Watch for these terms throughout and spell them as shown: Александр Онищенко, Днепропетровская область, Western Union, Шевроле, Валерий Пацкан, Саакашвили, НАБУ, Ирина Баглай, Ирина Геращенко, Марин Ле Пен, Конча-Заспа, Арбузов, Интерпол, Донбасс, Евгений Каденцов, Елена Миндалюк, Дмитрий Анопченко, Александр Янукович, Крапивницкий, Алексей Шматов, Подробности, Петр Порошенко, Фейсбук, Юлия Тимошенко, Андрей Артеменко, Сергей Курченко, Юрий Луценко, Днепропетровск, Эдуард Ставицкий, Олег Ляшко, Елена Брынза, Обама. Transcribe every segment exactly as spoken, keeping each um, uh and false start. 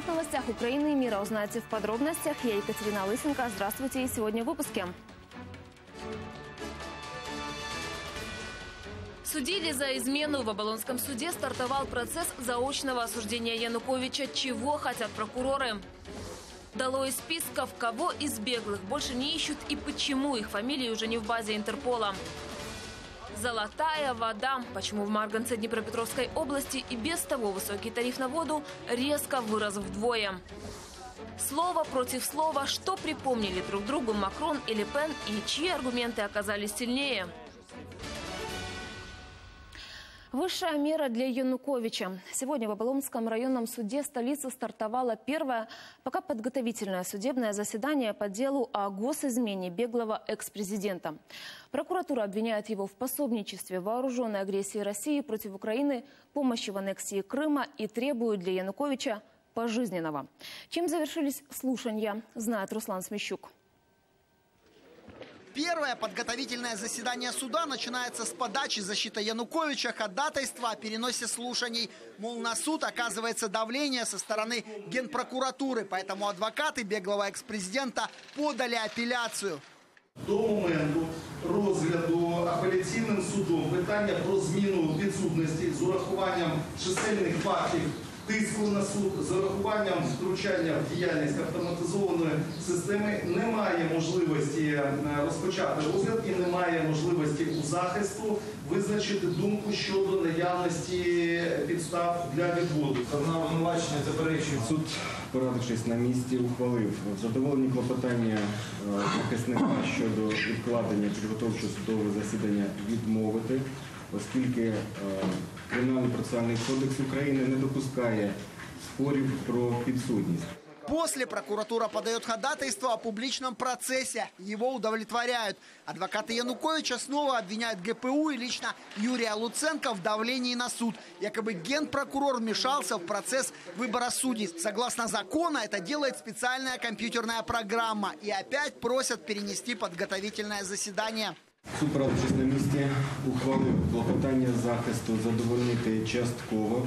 новых новостях Украины и мира узнаете в подробностях. Я Екатерина Лысенко. Здравствуйте. И сегодня в выпуске. Судили за измену. В Оболонском суде стартовал процесс заочного осуждения Януковича. Чего хотят прокуроры? Дало из списков, кого из беглых больше не ищут и почему их фамилии уже не в базе Интерпола. Золотая вода. Почему в Марганце Днепропетровской области и без того высокий тариф на воду резко вырос вдвое? Слово против слова. Что припомнили друг другу Макрон и Ле Пен и чьи аргументы оказались сильнее? Высшая мера для Януковича. Сегодня в Оболонском районном суде столицы стартовало первое, пока подготовительное судебное заседание по делу о госизмене беглого экс-президента. Прокуратура обвиняет его в пособничестве вооруженной агрессии России против Украины, помощи в аннексии Крыма и требует для Януковича пожизненного. Чем завершились слушания, знает Руслан Смещук. Первое подготовительное заседание суда начинается с подачи защиты Януковича ходатайства о переносе слушаний. Мол, на суд оказывается давление со стороны Генпрокуратуры, поэтому адвокаты беглого экс-президента подали апелляцию. До моменту розгляду апеляційним судом питання про зміну відсутності з урахуванням чисельних фактів тиску на суд, з урахуванням втручання в діяльність автоматизованої системи немає можливості розпочати розгляд і немає можливості у захисту визначити думку щодо наявності підстав для відводу. Сторона обвинувачення заперечує. Суд, порадившись на місці, ухвалив задоволені клопотання захисника щодо відкладення підготовчого судового засідання відмовити, оскільки Кримінально-процессуальный кодекс Украины не допускает споров про подсудность. После прокуратура подает ходатайство о публичном процессе. Его удовлетворяют. Адвокаты Януковича снова обвиняют ГПУ и лично Юрия Луценко в давлении на суд. Якобы генпрокурор вмешался в процесс выбора судей. Согласно закону, это делает специальная компьютерная программа. И опять просят перенести подготовительное заседание. Суд, порадившись на місці, ухвалив клопотання захисту задовольнити частково,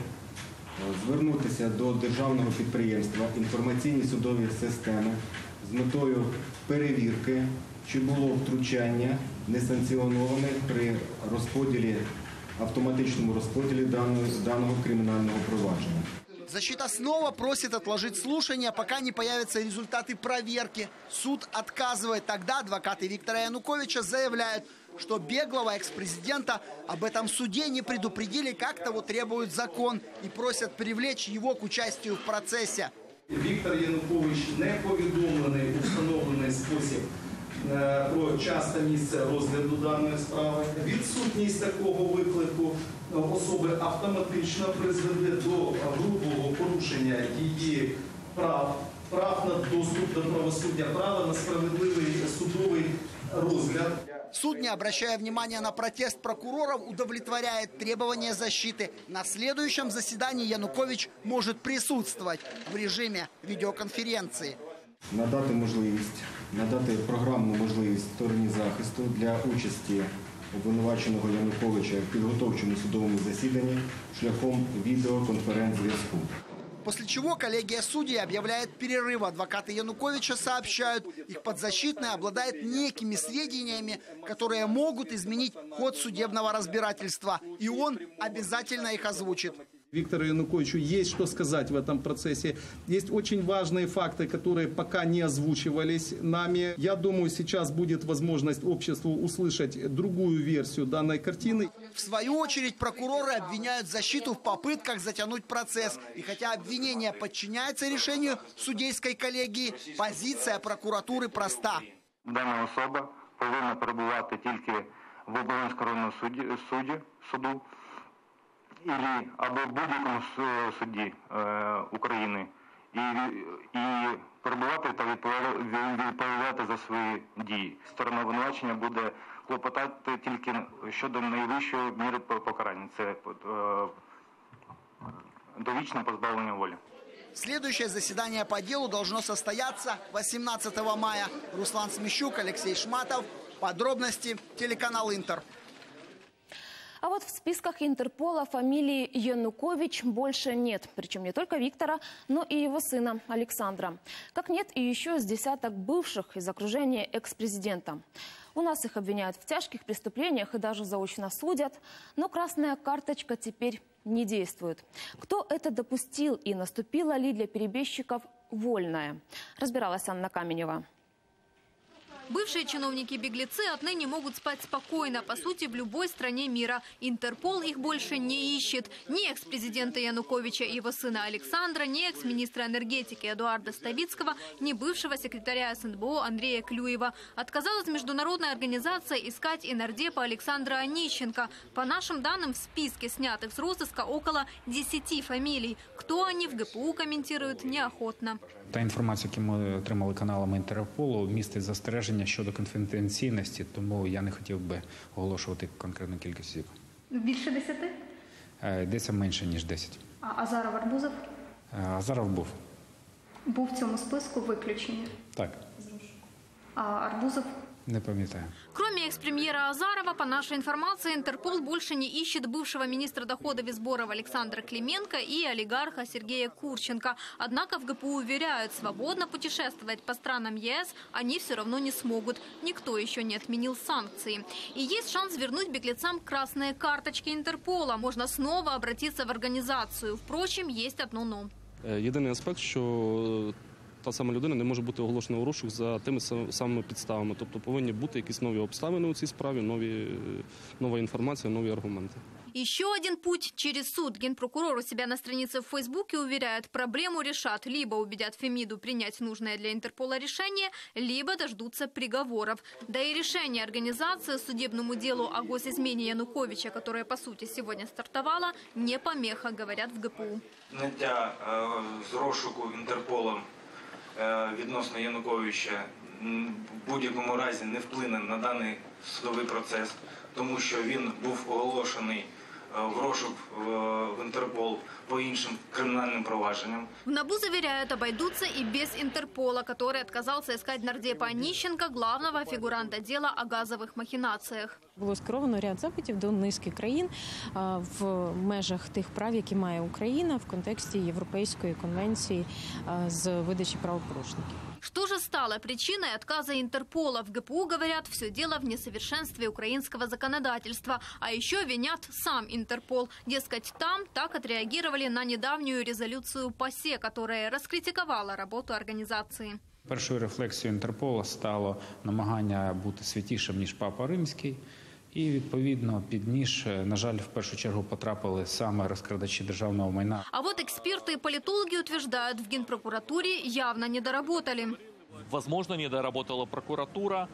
звернутися до державного підприємства «Інформаційні судові системи» з метою перевірки, чи було втручання несанкціоноване при розподілі, автоматичному розподілі даного, даного кримінального провадження. Защита снова просит отложить слушания, пока не появятся результаты проверки. Суд отказывает. Тогда адвокаты Виктора Януковича заявляют, что беглого экс-президента об этом суде не предупредили, как того требует закон, и просят привлечь его к участию в процессе. Виктор Янукович не повідомлений установлений спосіб про час та місце розгляду даної справи. Відсутність такого виклику особи автоматично призведе до грубого порушення її прав, прав на доступ до правосуддя, права на справедливий судовий розгляд. Суд, не обращая внимания на протест прокуроров, удовлетворяет требования защиты. На следующем заседании Янукович может присутствовать в режиме видеоконференции. Надати можливість, надати програмну можливість стороні захисту для участі обвинуваченого Януковича в підготовчому судовому засіданні шляхом видеоконференц-зв'язку. После чего коллегия судей объявляет перерыв. Адвокаты Януковича сообщают, их подзащитный обладает некими сведениями, которые могут изменить ход судебного разбирательства. И он обязательно их озвучит. Виктору Януковичу есть что сказать в этом процессе. Есть очень важные факты, которые пока не озвучивались нами. Я думаю, сейчас будет возможность обществу услышать другую версию данной картины. В свою очередь, прокуроры обвиняют защиту в попытках затянуть процесс. И хотя обвинение подчиняется решению судейской коллегии, позиция прокуратуры проста. Данная особа должна пребывать только в Оболонскому районном суде, суду. Или або в будь-якому суді України і, і перебувати та відповідати за свої дії. Сторона обвинувачення буде клопотати тільки щодо найвищої міри покарання. Це довічне позбавлення волі. Следующее заседание по делу должно состояться восемнадцатого мая. Руслан Смещук, Алексей Шматов. Подробности телеканал Интер. А вот в списках Интерпола фамилии Янукович больше нет. Причем не только Виктора, но и его сына Александра. Как нет и еще с десяток бывших из окружения экс-президента. У нас их обвиняют в тяжких преступлениях и даже заочно судят. Но красная карточка теперь не действует. Кто это допустил и наступила ли для перебежчиков вольная? Разбиралась Анна Каменева. Бывшие чиновники-беглецы отныне могут спать спокойно, по сути, в любой стране мира. Интерпол их больше не ищет. Ни экс-президента Януковича и его сына Александра, ни экс-министра энергетики Эдуарда Ставицкого, ни бывшего секретаря СНБО Андрея Клюева. Отказалась международная организация искать и нардепа Александра Онищенко. По нашим данным, в списке снятых с розыска около десяти фамилий. Кто они, в ГПУ комментируют неохотно. Та информація, яку ми отримали каналами Інтерполу, містить застереження щодо конфіденційності, тому я не хотів би оголошувати конкретну кількість осіб. Більше десяти? Йдеться менше, ніж десять. А Азаров, Арбузов? Азаров був. Був в цьому списку виключення? Так. А Арбузов? Не пам'ятаю. Кроме экс-премьера Азарова, по нашей информации, Интерпол больше не ищет бывшего министра доходов и сборов Александра Клименко и олигарха Сергея Курченко. Однако в ГПУ уверяют, свободно путешествовать по странам ЕС они все равно не смогут. Никто еще не отменил санкции. И есть шанс вернуть беглецам красные карточки Интерпола. Можно снова обратиться в организацию. Впрочем, есть одно «но». Единый аспект, что... Та сама людина не може бути оголошена у розшук за тими самими підставами. Тобто повинні бути якісь нові обставини у цій справі, нові, нова інформація, нові аргументи. Еще один путь через суд. Генпрокурор у себя на странице в Фейсбуке уверяет, проблему решат. Либо убедят Фемиду принять нужное для Интерпола решение, либо дождутся приговоров. Да и решение организации судебному делу о госизмене Януковича, которое по сути сегодня стартовало, не помеха, говорят в ГПУ. Снятие с розшуку Интерполом відносно Януковича в будь-якому разі не вплине на даний судовий процес, тому що він був оголошений в розшук в Интерпол по іншим криминальным провадженням. В НАБУ заверяют, обойдутся и без Интерпола, который отказался искать нардепа Онищенко, главного фигуранта дела о газовых махинациях. Було скеровано ряд запитів до низки країн в межах тих прав, які має Україна в контексті Європейської конвенції з видачі правопорушників. Что же стало причиной отказа Интерпола? В ГПУ говорят, все дело в несовершенстве украинского законодательства. А еще винят сам Интерпол. Дескать, там так отреагировали на недавнюю резолюцию ПАСЕ, которая раскритиковала работу организации. Першою рефлексією Інтерпола стало намагання бути святішим, ніж Папа Римський. І, відповідно, під ніж, на жаль, в першу чергу потрапили саме розкрадачі державного майна. А вот эксперты и политологи утверждают, в Генпрокуратуре явно недоработали. Возможно, недоработала прокуратура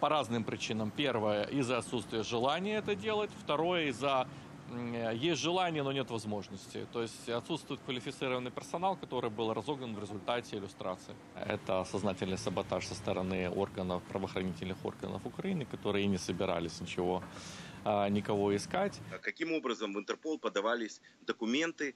по разным причинам. Первое, из-за отсутствия желания это делать. Второе, из-за... Есть желание, но нет возможности. То есть отсутствует квалифицированный персонал, который был разогнан в результате иллюстрации. Это сознательный саботаж со стороны органов, правоохранительных органов Украины, которые и не собирались ничего, никого искать. Каким образом в Интерпол подавались документы,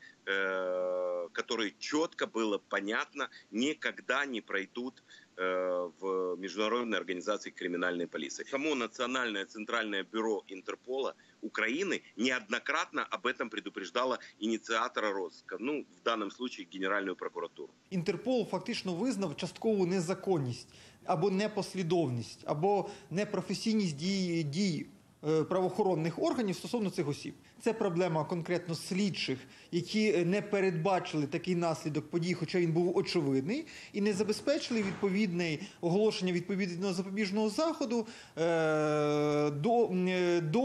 которые четко было понятно, никогда не пройдут в международной организации криминальной полиции. Само Национальное центральное бюро Интерпола Украины неоднократно об этом предупреждало ініціатора розыска, ну, в даному випадку Генеральну прокуратуру. Інтерпол фактично визнав часткову незаконність, або непослідовність, або непрофесійність дій, дій правоохоронних органів стосовно цих осіб. Це проблема конкретно слідчих, які не передбачили такий наслідок подій, хоча він був очевидний, і не забезпечили відповідне оголошення відповідного запобіжного заходу е до, е до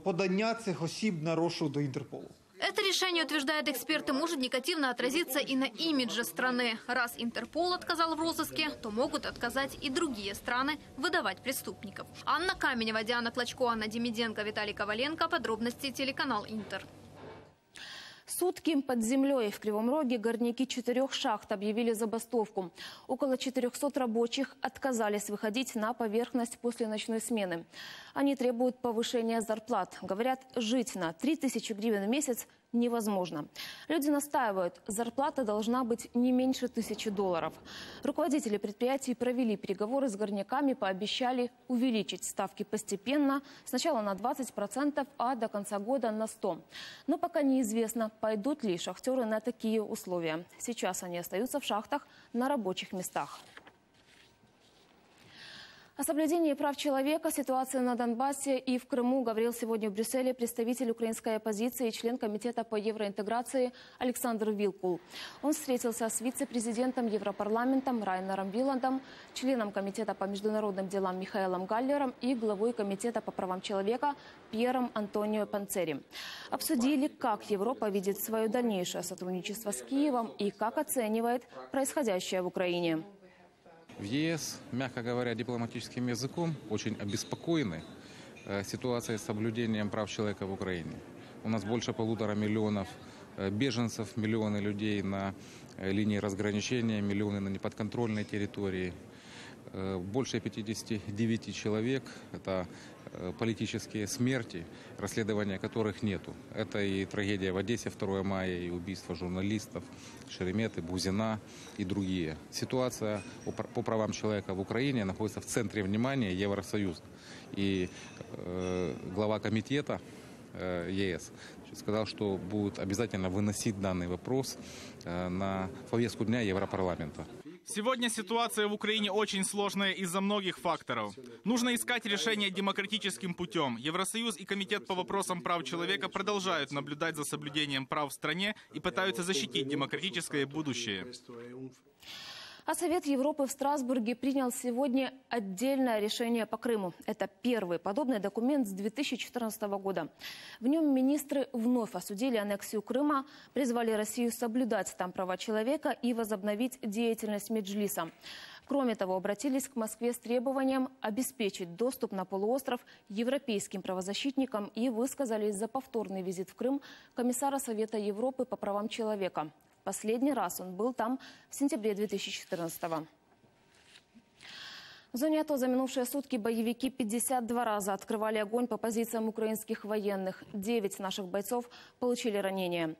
е подання цих осіб на розшук до Інтерполу. Это решение, утверждают эксперты, может негативно отразиться и на имидже страны. Раз Интерпол отказал в розыске, то могут отказать и другие страны выдавать преступников. Анна Каменева, Диана Клочко, Анна Демиденко, Виталий Коваленко. Подробности, телеканал Интер. Сутки под землей в Кривом Роге горняки четырех шахт объявили забастовку. Около четырехсот рабочих отказались выходить на поверхность после ночной смены. Они требуют повышения зарплат. Говорят, жить на три тысячи гривен в месяц невозможно. Люди настаивают, зарплата должна быть не меньше тысячи долларов. Руководители предприятий провели переговоры с горняками, пообещали увеличить ставки постепенно. Сначала на двадцать процентов, а до конца года на сто процентов. Но пока неизвестно, пойдут ли шахтеры на такие условия. Сейчас они остаются в шахтах на рабочих местах. О соблюдении прав человека, ситуации на Донбассе и в Крыму говорил сегодня в Брюсселе представитель украинской оппозиции и член комитета по евроинтеграции Александр Вилкул. Он встретился с вице-президентом Европарламента Райнером Виландом, членом комитета по международным делам Михаилом Галлером и главой комитета по правам человека Пьером Антонио Панцери. Обсудили, как Европа видит свое дальнейшее сотрудничество с Киевом и как оценивает происходящее в Украине. В ЕС, мягко говоря, дипломатическим языком, очень обеспокоены ситуацией с соблюдением прав человека в Украине. У нас больше полутора миллионов беженцев, миллионы людей на линии разграничения, миллионы на неподконтрольной территории. Больше пятидесяти девяти человек – это политические смерти, расследования которых нету. Это и трагедия в Одессе второго мая, и убийство журналистов Шереметы, Бузина и другие. Ситуация по правам человека в Украине находится в центре внимания Евросоюза. И э, глава комитета э, ЕС сказал, что будет обязательно выносить данный вопрос э, на повестку дня Европарламента. Сегодня ситуация в Украине очень сложная из-за многих факторов. Нужно искать решение демократическим путем. Евросоюз и Комитет по вопросам прав человека продолжают наблюдать за соблюдением прав в стране и пытаются защитить демократическое будущее. А Совет Европы в Страсбурге принял сегодня отдельное решение по Крыму. Это первый подобный документ с две тысячи четырнадцатого года. В нем министры вновь осудили аннексию Крыма, призвали Россию соблюдать там права человека и возобновить деятельность Меджлиса. Кроме того, обратились к Москве с требованием обеспечить доступ на полуостров европейским правозащитникам и высказались за повторный визит в Крым комиссара Совета Европы по правам человека. Последний раз он был там в сентябре две тысячи четырнадцатого. В зоне АТО за минувшие сутки боевики пятьдесят два раза открывали огонь по позициям украинских военных. девять наших бойцов получили ранения.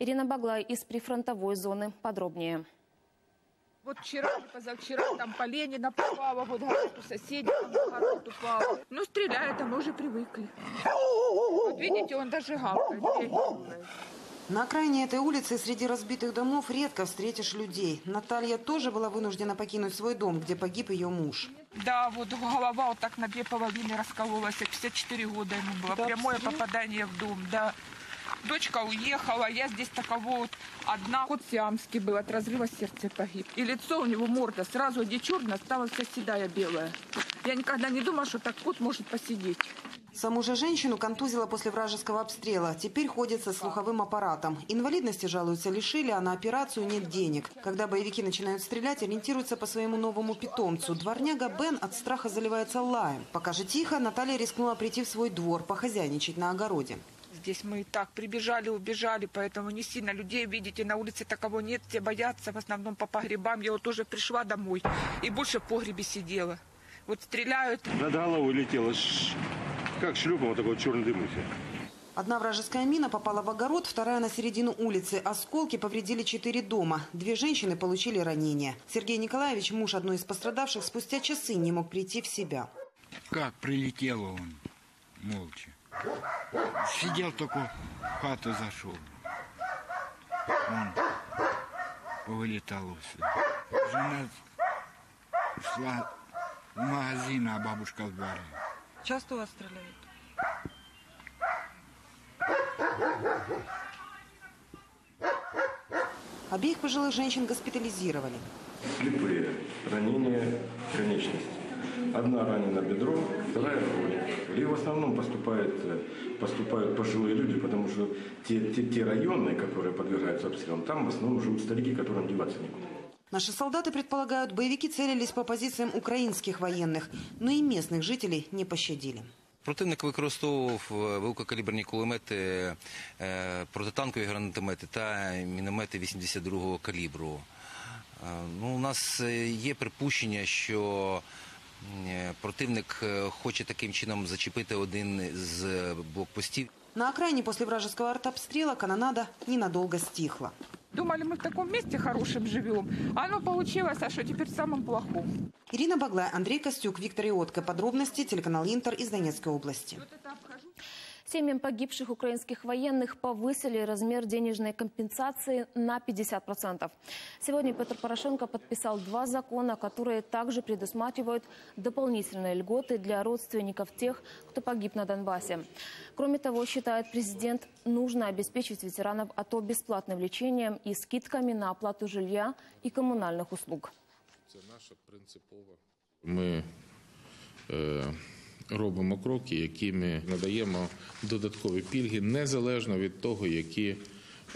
Ирина Баглай из прифронтовой зоны. Подробнее. Вот вчера, позавчера, там по Ленина попало, вот город у соседей, там город упал. Ну, стреляют, а мы уже привыкли. Вот видите, он даже гавкает. На окраине этой улицы среди разбитых домов редко встретишь людей. Наталья тоже была вынуждена покинуть свой дом, где погиб ее муж. Да, вот голова вот так на две половины раскололась. пятьдесят четыре года ему было. Да, прямое абсолютно. Попадание в дом, да. Дочка уехала, я здесь такого вот одна. Кот сиамский был, от разрыва сердца погиб. И лицо у него, морда, сразу где черная, стала вся седая, белая. Я никогда не думала, что так кот может посидеть. Саму же женщину контузила после вражеского обстрела. Теперь ходит со слуховым аппаратом. Инвалидности, жалуются, лишили, а на операцию нет денег. Когда боевики начинают стрелять, ориентируются по своему новому питомцу. Дворняга Бен от страха заливается лаем. Пока же тихо, Наталья рискнула прийти в свой двор, похозяйничать на огороде. Здесь мы и так прибежали, убежали, поэтому не сильно людей, видите, на улице такого нет. Все боятся, в основном по погребам. Я вот тоже пришла домой и больше в погребе сидела. Вот стреляют. Над головой летела. Как шлюпа, вот такой черный дым. Одна вражеская мина попала в огород, вторая на середину улицы. Осколки повредили четыре дома. Две женщины получили ранения. Сергей Николаевич, муж одной из пострадавших, спустя часы не мог прийти в себя. Как прилетело он молча. Сидел, только в хату зашел. Он повылетал все. Жена шла в магазин, а бабушка в баре. Часто у вас стреляют? Обеих пожилых женщин госпитализировали. Слепые ранения конечности. Одна ранена бедро, вторая рука. И в основном поступают, поступают пожилые люди, потому что те, те, те районные, которые подвергаются обстрелам, там в основном живут старики, которым деваться некуда. Наши солдаты предполагают, боевики целились по позициям украинских военных, но и местных жителей не пощадили. Противник використовував великокаліберні кулемети, протитанкові гранатомети та міномети вісімдесят другого калібру. Ну, у нас є припущення, що противник хоче таким чином зачепити один з блокпостів. На окраине после вражеского артобстрела канонада ненадолго стихла. Думали, мы в таком месте хорошем живем. Оно получилось, а что теперь в самом плохом. Ирина Баглай, Андрей Костюк, Виктор Янукович. Подробности, телеканал Интер из Донецкой области. Семьям погибших украинских военных повысили размер денежной компенсации на пятьдесят процентов. Сегодня Петр Порошенко подписал два закона, которые также предусматривают дополнительные льготы для родственников тех, кто погиб на Донбассе. Кроме того, считает президент, нужно обеспечить ветеранов АТО бесплатным лечением и скидками на оплату жилья и коммунальных услуг. Мы... Э... Робимо кроки, якими надаємо додаткові пільги, незалежно від того, який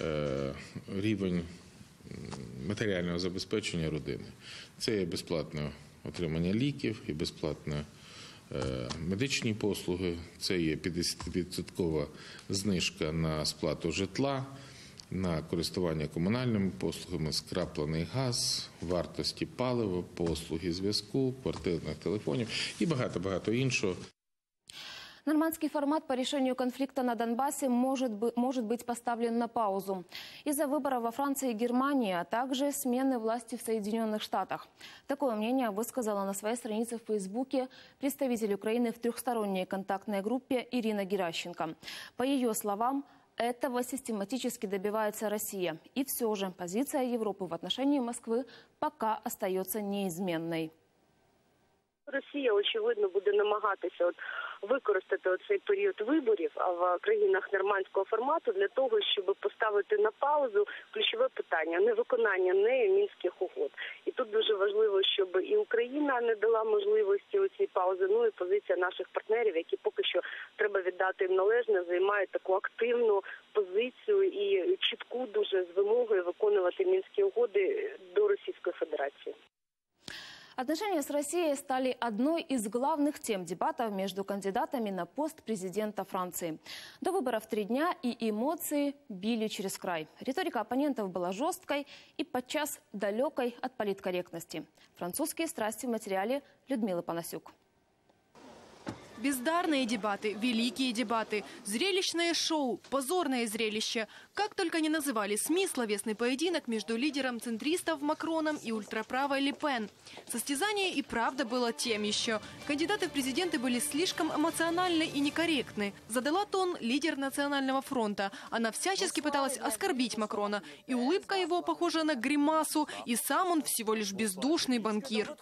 е, рівень матеріального забезпечення родини. Це і безплатне отримання ліків, і безплатне е, медичні послуги, це є п'ятдесятипроцентна знижка на сплату житла, на користування комунальними послугами, скраплений газ, вартості палива, послуги зв'язку, квартирних телефонів і багато-багато іншого. Нормандский формат по решению конфликта на Донбассе может, может быть поставлен на паузу из-за выборов во Франции и Германии, а также смены власти в Соединенных Штатах. Такое мнение высказала на своей странице в Фейсбуке представитель Украины в трехсторонней контактной группе Ирина Геращенко. По ее словам, этого систематически добивается Россия. И все же позиция Европы в отношении Москвы пока остается неизменной. Россия, очевидно, будет намагатися от використати оцей період виборів в країнах нормандського формату для того, щоб поставити на паузу ключове питання – невиконання нею мінських угод. І тут дуже важливо, щоб і Україна не дала можливості у цій паузи, ну і позиція наших партнерів, які поки що, треба віддати їм належне, займають таку активну позицію і чітку дуже з вимогою виконувати мінські угоди до Російської Федерації. Отношения с Россией стали одной из главных тем дебатов между кандидатами на пост президента Франции. До выборов три дня и эмоции били через край. Риторика оппонентов была жесткой и подчас далекой от политкорректности. Французские страсти в материале Людмилы Понасюк. Бездарные дебаты, великие дебаты, зрелищное шоу, позорное зрелище. Как только не называли СМИ словесный поединок между лидером центристов Макроном и ультраправой Ле Пен. Состязание и правда было тем еще. Кандидаты в президенты были слишком эмоциональны и некорректны. Задала тон лидер Национального фронта. Она всячески пыталась оскорбить Макрона. И улыбка его похожа на гримасу, и сам он всего лишь бездушный банкир.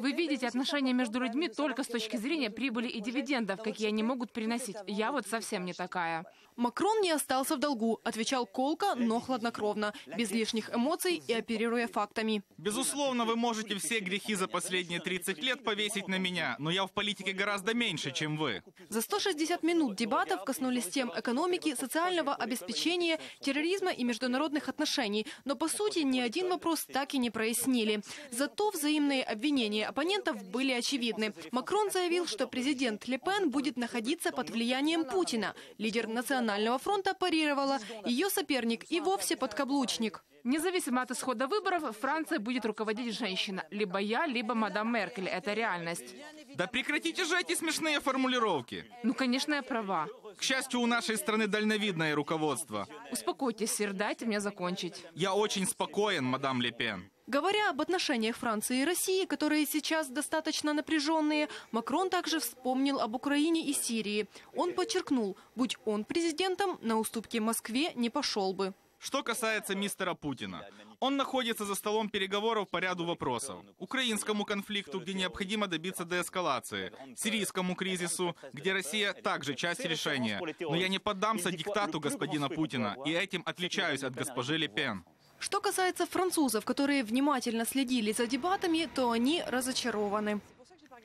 Вы видите отношения между людьми только с точки зрения прибыли и дивидендов. Дивидендов, какие они могут приносить. Я вот совсем не такая. Макрон не остался в долгу. Отвечал колко, но хладнокровно, без лишних эмоций и оперируя фактами. Безусловно, вы можете все грехи за последние тридцать лет повесить на меня, но я в политике гораздо меньше, чем вы. За сто шестьдесят минут дебатов коснулись тем экономики, социального обеспечения, терроризма и международных отношений. Но, по сути, ни один вопрос так и не прояснили. Зато взаимные обвинения оппонентов были очевидны. Макрон заявил, что президент Ле Пен будет находиться под влиянием Путина. Лидер Национального фронта парировала. Ее соперник и вовсе подкаблучник. Независимо от исхода выборов, Франция будет руководить женщина. Либо я, либо мадам Меркель. Это реальность. Да прекратите же эти смешные формулировки. Ну, конечно, я права. К счастью, у нашей страны дальновидное руководство. Успокойтесь, сир, дайте мне закончить. Я очень спокоен, мадам Ле Пен. Говоря об отношениях Франции и России, которые сейчас достаточно напряженные, Макрон также вспомнил об Украине и Сирии. Он подчеркнул, будь он президентом, на уступки Москве не пошел бы. Что касается мистера Путина, он находится за столом переговоров по ряду вопросов. Украинскому конфликту, где необходимо добиться деэскалации, сирийскому кризису, где Россия также часть решения. Но я не поддамся диктату господина Путина, и этим отличаюсь от госпожи Ле Пен. Что касается французов, которые внимательно следили за дебатами, то они разочарованы.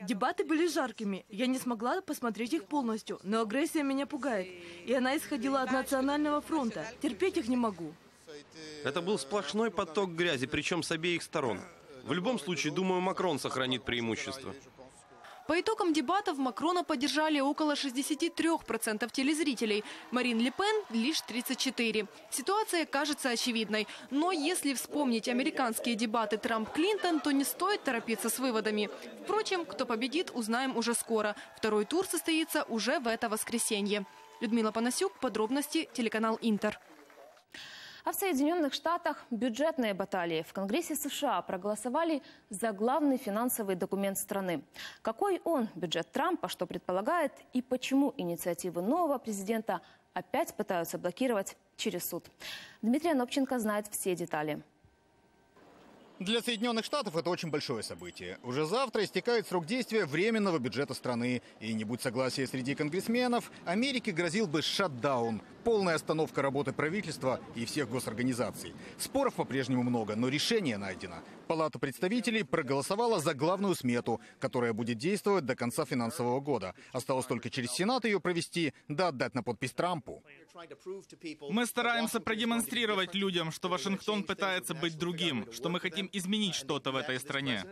Дебаты были жаркими. Я не смогла посмотреть их полностью, но агрессия меня пугает. И она исходила от Национального фронта. Терпеть их не могу. Это был сплошной поток грязи, причем с обеих сторон. В любом случае, думаю, Макрон сохранит преимущество. По итогам дебатов Макрона поддержали около шестидесяти трёх процентов телезрителей. Марин Ле Пен – лишь тридцать четыре процента. Ситуация кажется очевидной. Но если вспомнить американские дебаты Трамп-Клинтон, то не стоит торопиться с выводами. Впрочем, кто победит, узнаем уже скоро. Второй тур состоится уже в это воскресенье. Людмила Понасюк, подробности, телеканал «Интер». А в Соединенных Штатах бюджетные баталии. В Конгрессе США проголосовали за главный финансовый документ страны. Какой он, бюджет Трампа, что предполагает и почему инициативы нового президента опять пытаются блокировать через суд? Дмитрий Анопченко знает все детали. Для Соединенных Штатов это очень большое событие. Уже завтра истекает срок действия временного бюджета страны. И не будь согласия среди конгрессменов, Америке грозил бы шатдаун, полная остановка работы правительства и всех госорганизаций. Споров по-прежнему много, но решение найдено. Палата представителей проголосовала за главную смету, которая будет действовать до конца финансового года. Осталось только через Сенат ее провести, да отдать на подпись Трампу. Мы стараемся продемонстрировать людям, что Вашингтон пытается быть другим, что мы хотим изменить что-то в этой стране.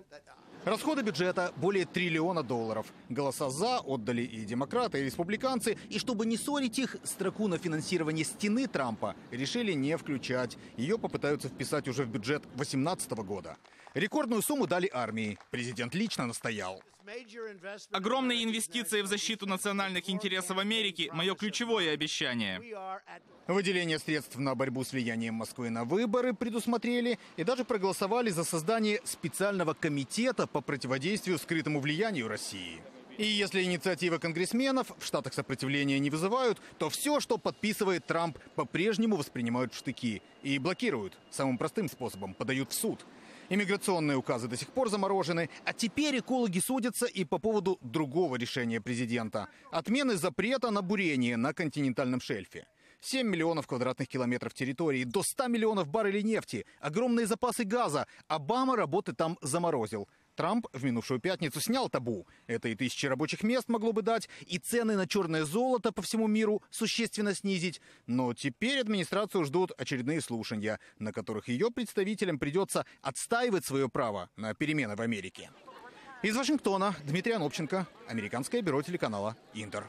Расходы бюджета более триллиона долларов. Голоса «за» отдали и демократы, и республиканцы. И чтобы не ссорить их, строку на финансирование стены Трампа решили не включать. Ее попытаются вписать уже в бюджет две тысячи восемнадцатого года. Рекордную сумму дали армии. Президент лично настоял. Огромные инвестиции в защиту национальных интересов Америки – мое ключевое обещание. Выделение средств на борьбу с влиянием Москвы на выборы предусмотрели и даже проголосовали за создание специального комитета по противодействию скрытому влиянию России. И если инициативы конгрессменов в Штатах сопротивления не вызывают, то все, что подписывает Трамп, по-прежнему воспринимают в штыки и блокируют. Самым простым способом – подают в суд. Иммиграционные указы до сих пор заморожены, а теперь экологи судятся и по поводу другого решения президента – отмены запрета на бурение на континентальном шельфе. семь миллионов квадратных километров территории, до ста миллионов баррелей нефти, огромные запасы газа. Обама работы там заморозил. Трамп в минувшую пятницу снял табу. Это и тысячи рабочих мест могло бы дать, и цены на черное золото по всему миру существенно снизить. Но теперь администрацию ждут очередные слушания, на которых ее представителям придется отстаивать свое право на перемены в Америке. Из Вашингтона Дмитрий Анопченко, Американское бюро телеканала «Интер».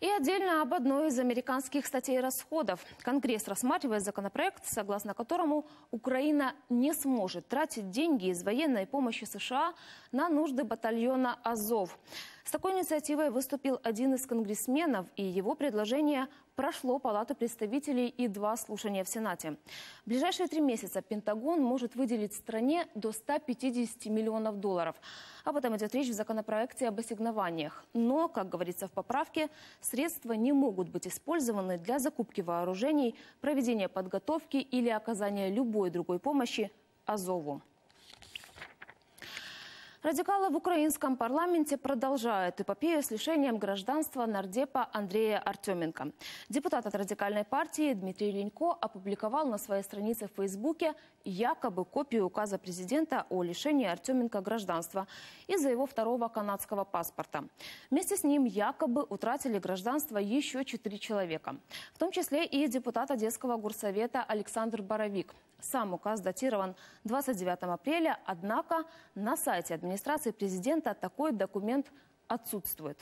И отдельно об одной из американских статей расходов. Конгресс рассматривает законопроект, согласно которому Украина не сможет тратить деньги из военной помощи США на нужды батальона «Азов». С такой инициативой выступил один из конгрессменов, и его предложение прошло Палату представителей и два слушания в Сенате. В ближайшие три месяца Пентагон может выделить стране до ста пятидесяти миллионов долларов. Об этом идет речь в законопроекте об ассигнованиях. Но, как говорится в поправке, средства не могут быть использованы для закупки вооружений, проведения подготовки или оказания любой другой помощи «Азову». Радикалы в украинском парламенте продолжают эпопею с лишением гражданства нардепа Андрея Артеменко. Депутат от радикальной партии Дмитрий Ленько опубликовал на своей странице в Фейсбуке якобы копию указа президента о лишении Артеменко гражданства из-за его второго канадского паспорта. Вместе с ним якобы утратили гражданство еще четыре человека, в том числе и депутат Одесского горсовета Александр Боровик. Сам указ датирован двадцать девятого апреля, однако на сайте администрации президента такой документ отсутствует.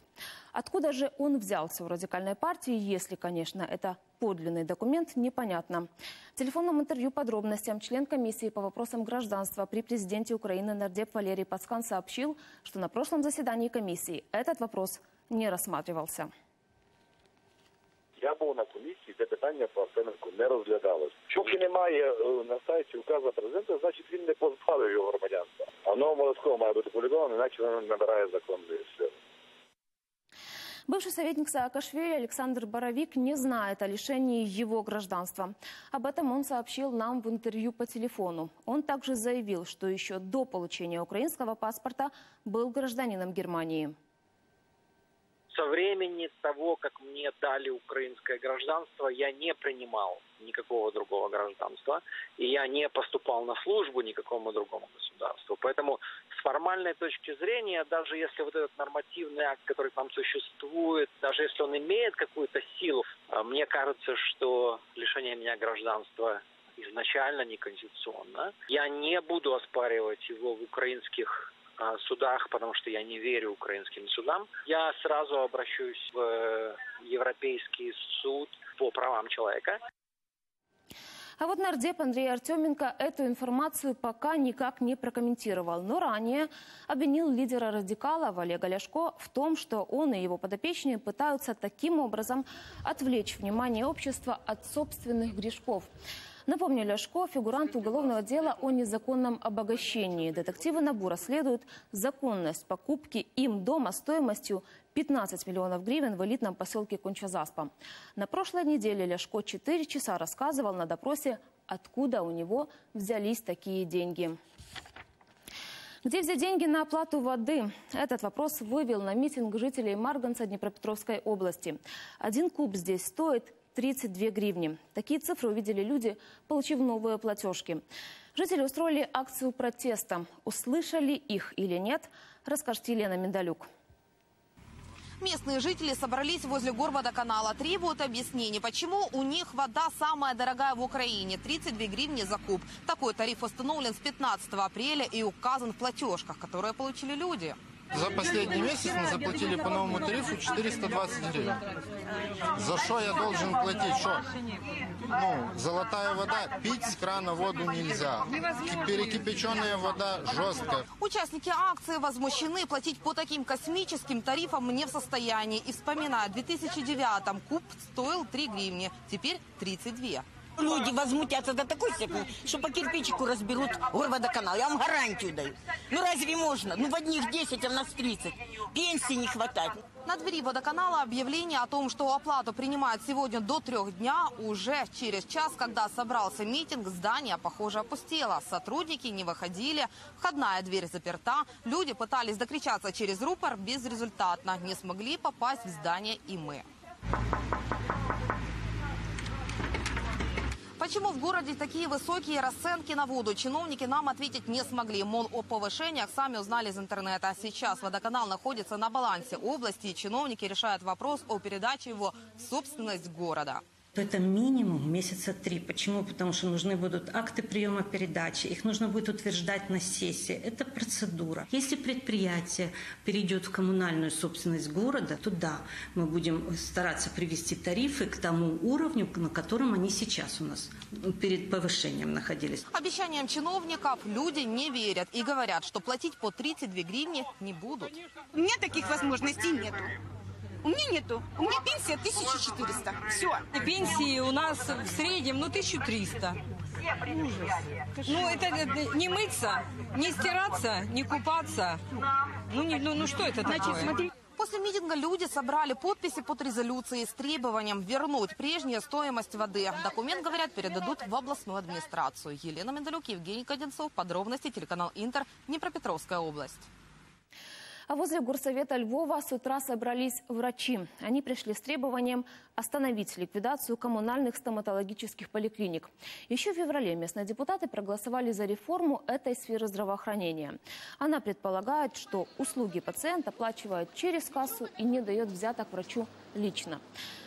Откуда же он взялся у радикальной партии, если, конечно, это подлинный документ, непонятно. В телефонном интервью подробностям член комиссии по вопросам гражданства при президенте Украины нардеп Валерий Пацкан сообщил, что на прошлом заседании комиссии этот вопрос не рассматривался. Я был на комиссии, де питання про Артеменко не розглядалось. Поки немає на сайті указу президента, значить він не позбавив його громадянства. А воно обов'язково має бути опубліковано, іначе воно не набирає законної сили. Бывший советник Саакашвили Александр Боровик не знает о лишении его гражданства. Об этом он сообщил нам в интервью по телефону. Он также заявил, что еще до получения украинского паспорта был гражданином Германии. Со времени того, как мне дали украинское гражданство, я не принимал никакого другого гражданства, и я не поступал на службу никакому другому государству. Поэтому с формальной точки зрения, даже если вот этот нормативный акт, который там существует, даже если он имеет какую-то силу, мне кажется, что лишение меня гражданства изначально неконституционно. Я не буду оспаривать его в украинских судах, потому что я не верю украинским судам. Я сразу обращусь в Европейский суд по правам человека. А вот нардеп Андрей Артеменко эту информацию пока никак не прокомментировал. Но ранее обвинил лидера радикалов Олега Ляшко в том, что он и его подопечные пытаются таким образом отвлечь внимание общества от собственных грешков. Напомню, Ляшко – фигурант уголовного дела о незаконном обогащении. Детективы НАБУ расследуют законность покупки им дома стоимостью пятнадцать миллионов гривен в элитном поселке Конча-Заспа. На прошлой неделе Ляшко четыре часа рассказывал на допросе, откуда у него взялись такие деньги. Где взять деньги на оплату воды? Этот вопрос вывел на митинг жителей Марганца Днепропетровской области. Один куб здесь стоит тридцать две гривни. Такие цифры увидели люди, получив новые платежки. Жители устроили акцию протеста. Услышали их или нет, расскажет Елена Миндалюк. Местные жители собрались возле горводоканала. Требуют объяснений, почему у них вода самая дорогая в Украине – тридцать две гривни за куб. Такой тариф установлен с пятнадцатого апреля и указан в платежках, которые получили люди. За последний месяц мы заплатили по новому тарифу четыреста двадцать гривен. За что я должен платить? Что? Ну, золотая вода. Пить с крана воду нельзя. Перекипяченная вода жесткая. Участники акции возмущены. Платить по таким космическим тарифам не в состоянии. И вспоминают, в две тысячи девятом куб стоил три гривни. Теперь тридцать две. Люди возмутятся до такой степени, что по кирпичику разберут горводоканал. Я вам гарантию даю. Ну разве можно? Ну в одних десять, а в нас тридцать. Пенсии не хватает. На двери водоканала объявление о том, что оплату принимают сегодня до трех дня. Уже через час, когда собрался митинг, здание, похоже, опустело. Сотрудники не выходили. Входная дверь заперта. Люди пытались докричаться через рупор безрезультатно. Не смогли попасть в здание и мы. Почему в городе такие высокие расценки на воду? Чиновники нам ответить не смогли. Мол, о повышениях сами узнали из интернета. Сейчас водоканал находится на балансе области, и чиновники решают вопрос о передаче его в собственность города. Это минимум месяца три. Почему? Потому что нужны будут акты приема передачи. Их нужно будет утверждать на сессии. Это процедура. Если предприятие перейдет в коммунальную собственность города, то да, мы будем стараться привести тарифы к тому уровню, на котором они сейчас у нас перед повышением находились. Обещаниям чиновников люди не верят и говорят, что платить по тридцать две гривни не будут. У меня таких возможностей нет. У меня нету. У меня пенсия тысяча четыреста. Все. Пенсии у нас в среднем, ну, тысяча триста. Ужас. Ну, это не мыться, не стираться, не купаться. Ну, не, ну, ну что это такое? После митинга люди собрали подписи под резолюцией с требованием вернуть прежнюю стоимость воды. Документ, говорят, передадут в областную администрацию. Елена Миндалюк, Евгений Каденцов. Подробности, телеканал Интер, Днепропетровская область. А возле горсовета Львова с утра собрались врачи. Они пришли с требованием остановить ликвидацию коммунальных стоматологических поликлиник. Еще в феврале местные депутаты проголосовали за реформу этой сферы здравоохранения. Она предполагает, что услуги пациент оплачивает через кассу и не дает взяток врачу лично.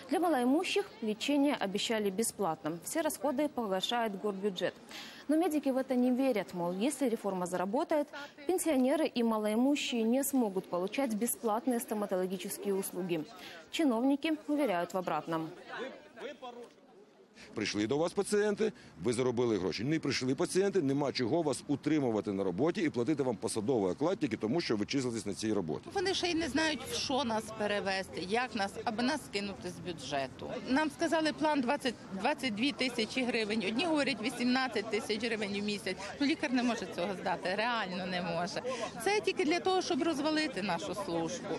Для малоимущих лечение обещали бесплатным. Все расходы погашает горбюджет. Но медики в это не верят. Мол, если реформа заработает, пенсионеры и малоимущие не смогут получать бесплатные стоматологические услуги. Чиновники уверяют в обратном. Прийшли до вас пацієнти, ви заробили гроші. Не прийшли пацієнти, нема чого вас утримувати на роботі і платити вам посадовий оклад тільки тому, що ви числитесь на цій роботі. Вони ще й не знають, в що нас перевести, як нас, аби нас кинути з бюджету. Нам сказали план двадцять, двадцять дві тисячі гривень, одні говорять вісімнадцять тисяч гривень у місяць. Ну, лікар не може цього здати, реально не може. Це тільки для того, щоб розвалити нашу службу.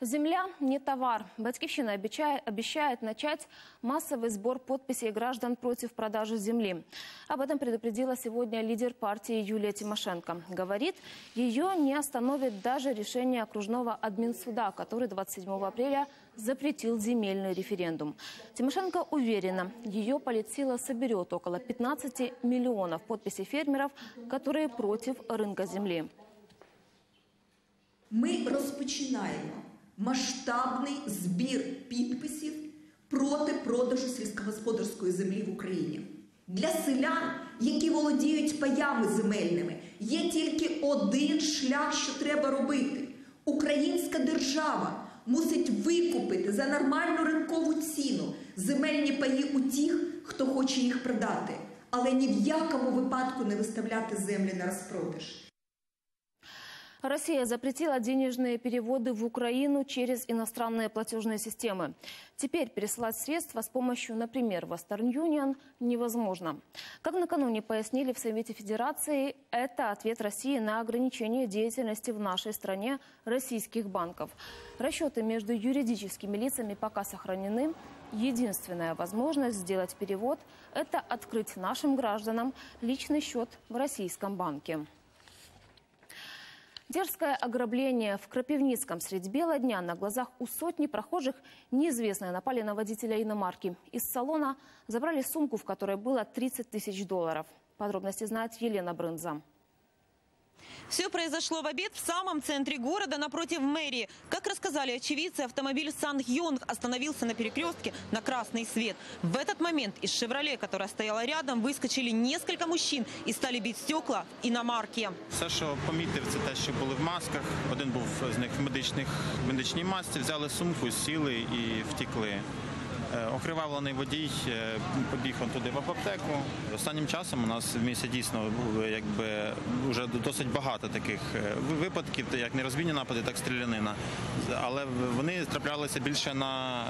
Земля не товар. Батьковщина обещает, обещает начать массовый сбор подписей граждан против продажи земли. Об этом предупредила сегодня лидер партии Юлия Тимошенко. Говорит, ее не остановит даже решение окружного админсуда, который двадцать седьмого апреля запретил земельный референдум. Тимошенко уверена, ее политсила соберет около пятнадцати миллионов подписей фермеров, которые против рынка земли. Мы распочинаем масштабний збір підписів проти продажу сільськогосподарської землі в Україні. Для селян, які володіють паями земельними, Є тільки один шлях, що треба робити. Українська держава мусить викупити за нормальну ринкову ціну земельні паї у тих, хто хоче їх продати, але ні в якому випадку не виставляти землі на розпродаж. Россия запретила денежные переводы в Украину через иностранные платежные системы. Теперь переслать средства с помощью, например, Western Union невозможно. Как накануне пояснили в Совете Федерации, это ответ России на ограничение деятельности в нашей стране российских банков. Расчеты между юридическими лицами пока сохранены. Единственная возможность сделать перевод – это открыть нашим гражданам личный счет в российском банке. Дерзкое ограбление в Крапивницком средь бела дня на глазах у сотни прохожих неизвестные напали на водителя иномарки. Из салона забрали сумку, в которой было тридцать тысяч долларов. Подробности знает Елена Брынза. Все произошло в обед в самом центре города, напротив мэрии. Как рассказали очевидцы, автомобиль «Сан-Йонг» остановился на перекрестке на красный свет. В этот момент из «Шевроле», которая стояла рядом, выскочили несколько мужчин и стали бить стекла иномарки. Все, что пометил, это те, что были в масках. Один был из них в медичных, в медичной маске. Взяли сумку, сели и втекли. Окривавлений водій побіг туди в аптеку. Останнім часом у нас в місті дійсно якби вже досить багато таких випадків, як не розбійні напади, так стрілянина. Але вони траплялися більше на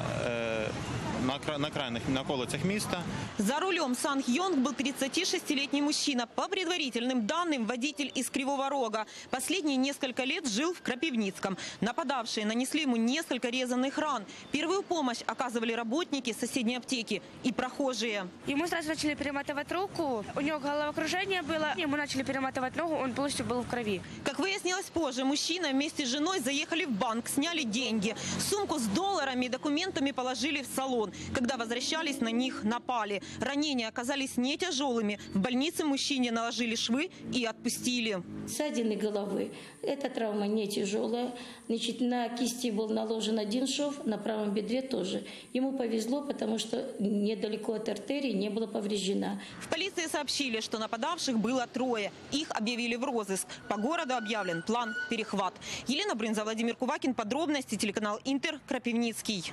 на крайних на околицах міста. За рулем «Сан-Йонг» был тридцатишестилетний мужчина. По предварительным данным, водитель из Кривого Рога. Последние несколько лет жил в Крапивницком. Нападавшие нанесли ему несколько резаных ран. Первую помощь оказывали работники соседней аптеки и прохожие. Ему сразу начали перематывать руку. У него головокружение было. Ему начали перематывать ногу. Он полностью был в крови. Как выяснилось позже, мужчина вместе с женой заехали в банк, сняли деньги. Сумку с долларами и документами положили в салон. Когда возвращались, на них напали. Ранения оказались не тяжелыми. В больнице мужчине наложили швы и отпустили. Ссадины головы. Эта травма не тяжелая. Значит, на кисти был наложен один шов, на правом бедре тоже. Ему повезло, потому что недалеко от артерии не было повреждена. В полиции сообщили, что нападавших было трое. Их объявили в розыск. По городу объявлен план «Перехват». Елена Брынза, Владимир Кувакин. Подробности. Телеканал «Интер», Крапивницкий.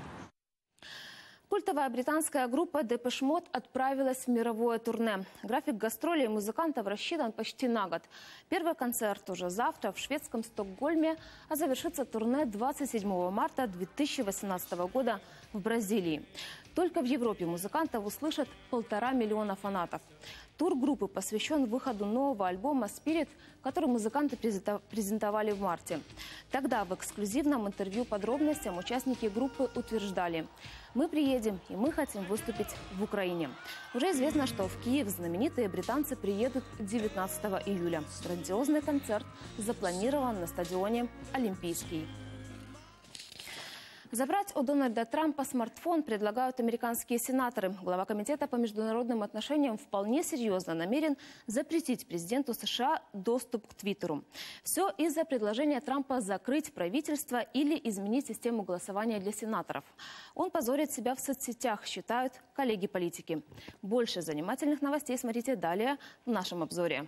Культовая британская группа Depeche Mode отправилась в мировое турне. График гастролей музыкантов рассчитан почти на год. Первый концерт уже завтра в шведском Стокгольме, а завершится турне двадцать седьмого марта две тысячи восемнадцатого года в Бразилии. Только в Европе музыкантов услышат полтора миллиона фанатов. Тур группы посвящен выходу нового альбома «Spirit», который музыканты презентовали в марте. Тогда в эксклюзивном интервью «Подробностям» участники группы утверждали: «Мы приедем, и мы хотим выступить в Украине». Уже известно, что в Киев знаменитые британцы приедут девятнадцатого июля. Грандиозный концерт запланирован на стадионе «Олимпийский». Забрать у Дональда Трампа смартфон предлагают американские сенаторы. Глава комитета по международным отношениям вполне серьезно намерен запретить президенту США доступ к Твиттеру. Все из-за предложения Трампа закрыть правительство или изменить систему голосования для сенаторов. Он позорит себя в соцсетях, считают коллеги-политики. Больше занимательных новостей смотрите далее в нашем обзоре.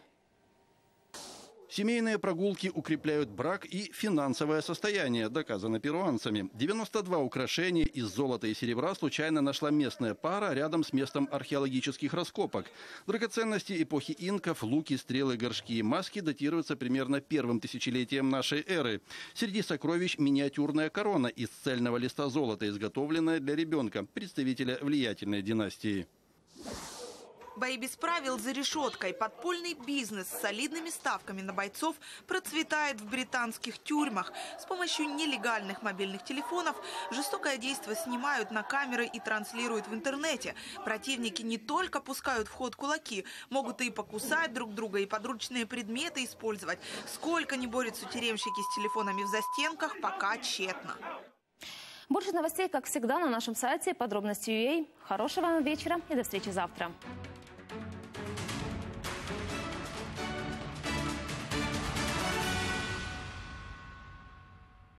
Семейные прогулки укрепляют брак и финансовое состояние, доказано перуанцами. девяносто два украшения из золота и серебра случайно нашла местная пара рядом с местом археологических раскопок. Драгоценности эпохи инков, луки, стрелы, горшки и маски датируются примерно первым тысячелетием нашей эры. Среди сокровищ миниатюрная корона из цельного листа золота, изготовленная для ребенка, представителя влиятельной династии. Бои без правил за решеткой, подпольный бизнес с солидными ставками на бойцов процветает в британских тюрьмах. С помощью нелегальных мобильных телефонов жестокое действо снимают на камеры и транслируют в интернете. Противники не только пускают в ход кулаки, могут и покусать друг друга, и подручные предметы использовать. Сколько ни борются тюремщики с телефонами в застенках, пока тщетно. Больше новостей, как всегда, на нашем сайте подробности точка ю а. Хорошего вам вечера и до встречи завтра.